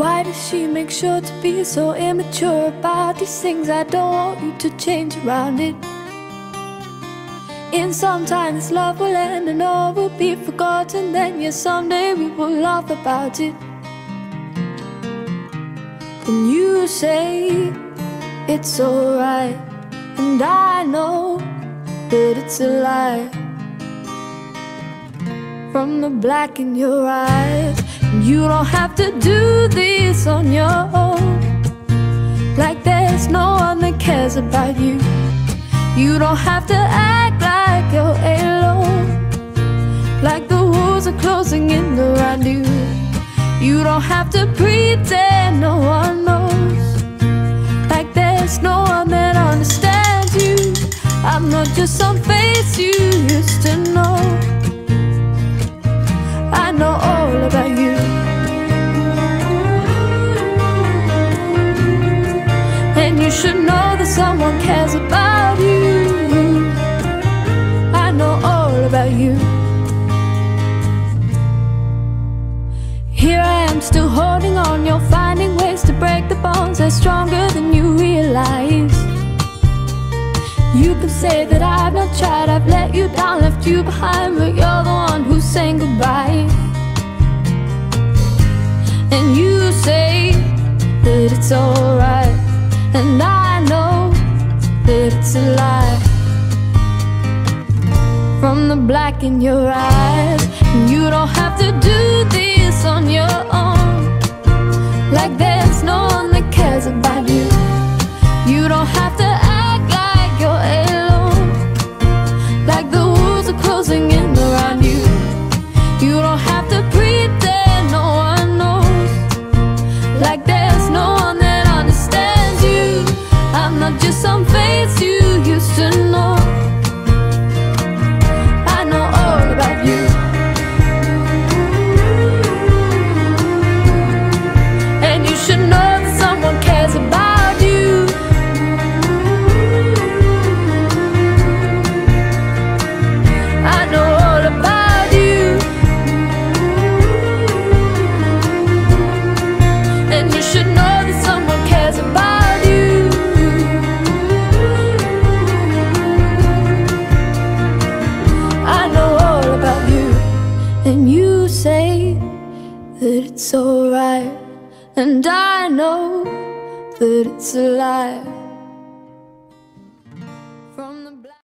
Why does she make sure to be so immature about these things? I don't want you to change around it. In some time this love will end and all will be forgotten. Then yeah, someday we will laugh about it. Then you say it's alright, and I know that it's a lie. From the black in your eyes, you don't have to do this on your own. Like there's no one that cares about you. You don't have to act like you're alone. Like the walls are closing in around you. You don't have to pretend no one knows. Like there's no one that understands you. I'm not just some face you used to know. I know all about you, and you should know that someone cares about you. I know all about you. Here I am still holding on. You're finding ways to break the bonds that's stronger than you realize. You can say that I've not tried, I've let you down, left you behind, but you're the one who's saying goodbye. And you say that it's alright, and I know that it's a lie. From the black in your eyes, you don't have to do this on your own. Like there's no one that cares about you. You don't have to act like alone, like the walls are closing in around you. You don't have to pretend no one knows. Like there's no one that understands you. I'm not just some face you used to know. I know all about you, and you should know that someone cares about you. It's alright, and I know that it's a lie.